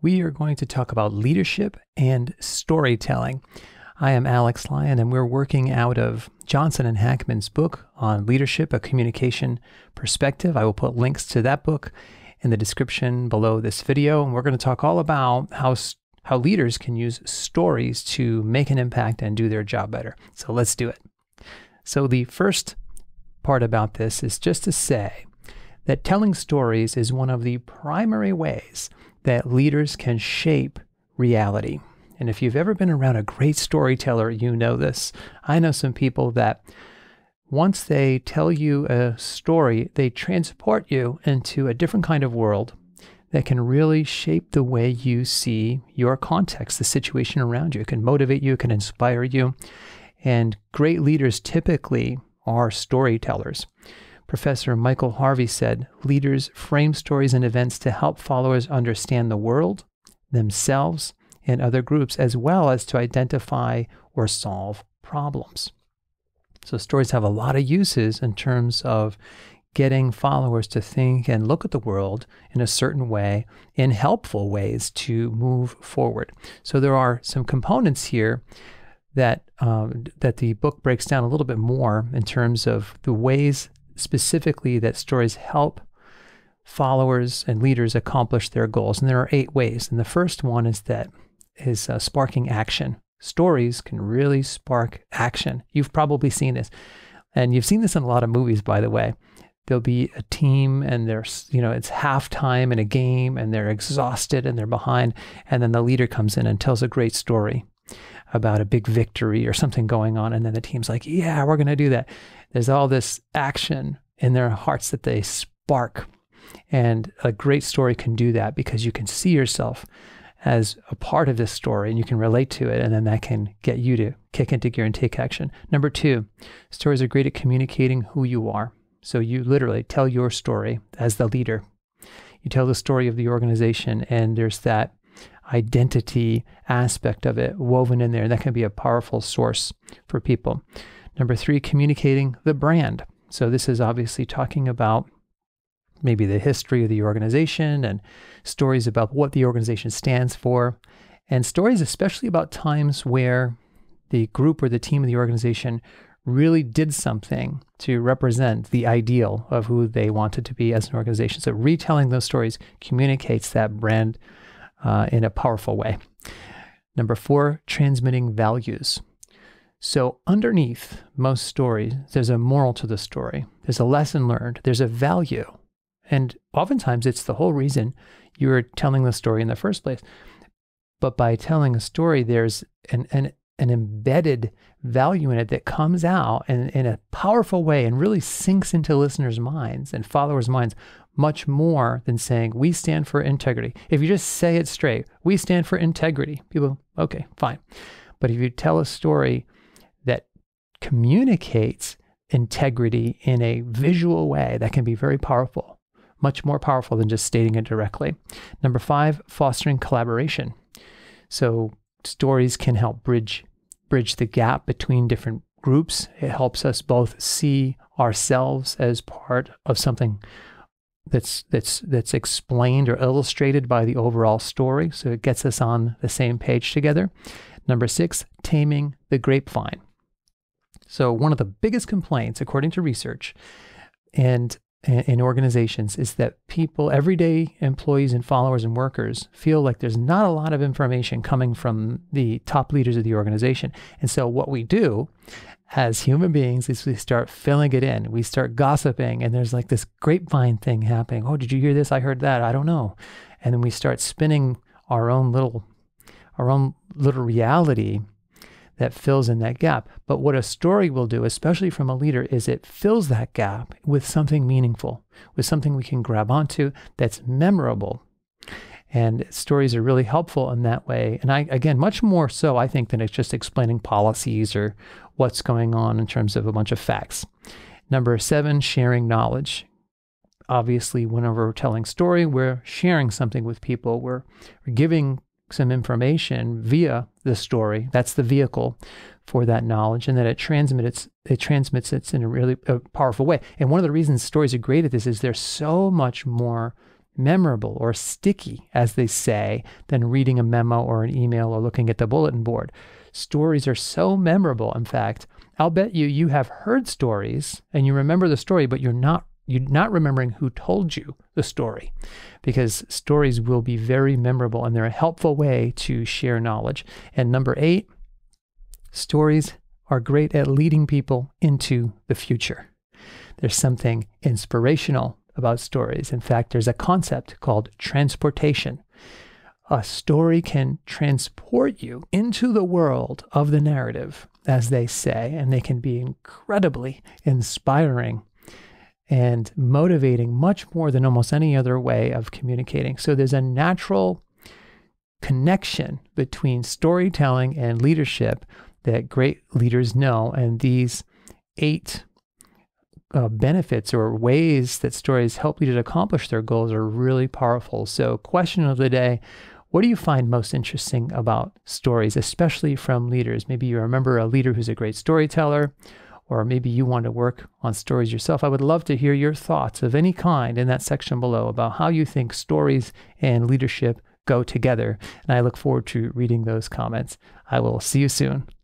We are going to talk about leadership and storytelling. I am Alex Lyon, and we're working out of Johnson and Hackman's book on leadership, a communication perspective. I will put links to that book in the description below this video. And we're going to talk all about how leaders can use stories to make an impact and do their job better. So let's do it. So the first part about this is just to say that telling stories is one of the primary ways that leaders can shape reality. And if you've ever been around a great storyteller, you know this. I know some people that once they tell you a story, they transport you into a different kind of world that can really shape the way you see your context, the situation around you. It can motivate you, it can inspire you. And great leaders typically are storytellers. Professor Michael Harvey said, leaders frame stories and events to help followers understand the world, themselves, and other groups, as well as to identify or solve problems. So stories have a lot of uses in terms of getting followers to think and look at the world in a certain way, in helpful ways to move forward. So there are some components here that, the book breaks down a little bit more in terms of the ways specifically that stories help followers and leaders accomplish their goals. And there are 8 ways. And the first one is that sparking action. Stories can really spark action. You've probably seen this, and you've seen this in a lot of movies, by the way. There'll be a team, and there's, you know, it's halftime in a game, and they're exhausted and they're behind, and then the leader comes in and tells a great story about a big victory or something going on, and then the team's like, yeah, we're gonna do that. There's all this action in their hearts that they spark, and a great story can do that because you can see yourself as a part of this story and you can relate to it, and then that can get you to kick into gear and take action. Number 2, stories are great at communicating who you are. So you literally tell your story as the leader. You tell the story of the organization, and there's that identity aspect of it woven in there, and that can be a powerful source for people. Number 3, communicating the brand. So this is obviously talking about maybe the history of the organization and stories about what the organization stands for, and stories especially about times where the group or the team of the organization really did something to represent the ideal of who they wanted to be as an organization. So retelling those stories communicates that brand in a powerful way. Number 4, transmitting values. So underneath most stories, there's a moral to the story. There's a lesson learned. There's a value. And oftentimes it's the whole reason you were telling the story in the first place. But by telling a story, there's an embedded value in it that comes out in a powerful way and really sinks into listeners' minds and followers' minds much more than saying, we stand for integrity. If you just say it straight, we stand for integrity, people, okay, fine. But if you tell a story that communicates integrity in a visual way, that can be very powerful. Much more powerful than just stating it directly. Number 5, fostering collaboration. So stories can help bridge the gap between different groups. It helps us both see ourselves as part of something that's explained or illustrated by the overall story. So it gets us on the same page together. Number 6, taming the grapevine. So one of the biggest complaints, according to research, and in organizations is that people, everyday employees and followers and workers, feel like there's not a lot of information coming from the top leaders of the organization. And so what we do as human beings is we start filling it in. We start gossiping, and there's like this grapevine thing happening. Oh, did you hear this? I heard that. I don't know. And then we start spinning our own little reality that fills in that gap. But what a story will do, especially from a leader, is it fills that gap with something meaningful, with something we can grab onto that's memorable. And stories are really helpful in that way. And again, much more so, I think, than it's just explaining policies or what's going on in terms of a bunch of facts. Number 7, sharing knowledge. Obviously, whenever we're telling story, we're sharing something with people. We're giving some information via the story. That's the vehicle for that knowledge, and that it transmits it in a really powerful way. And one of the reasons stories are great at this is they're so much more memorable or sticky, as they say, than reading a memo or an email or looking at the bulletin board. Stories are so memorable. In fact, I'll bet you have heard stories and you remember the story, but you're not remembering who told you the story, because stories will be very memorable and they're a helpful way to share knowledge. And number 8, stories are great at leading people into the future. There's something inspirational about stories. In fact, there's a concept called transportation. A story can transport you into the world of the narrative, as they say, and they can be incredibly inspiring and motivating, much more than almost any other way of communicating. So there's a natural connection between storytelling and leadership that great leaders know, and these 8 benefits or ways that stories help leaders accomplish their goals are really powerful. So, question of the day: what do you find most interesting about stories, especially from leaders? Maybe you remember a leader who's a great storyteller, or maybe you want to work on stories yourself. I would love to hear your thoughts of any kind in that section below about how you think stories and leadership go together. And I look forward to reading those comments. I will see you soon.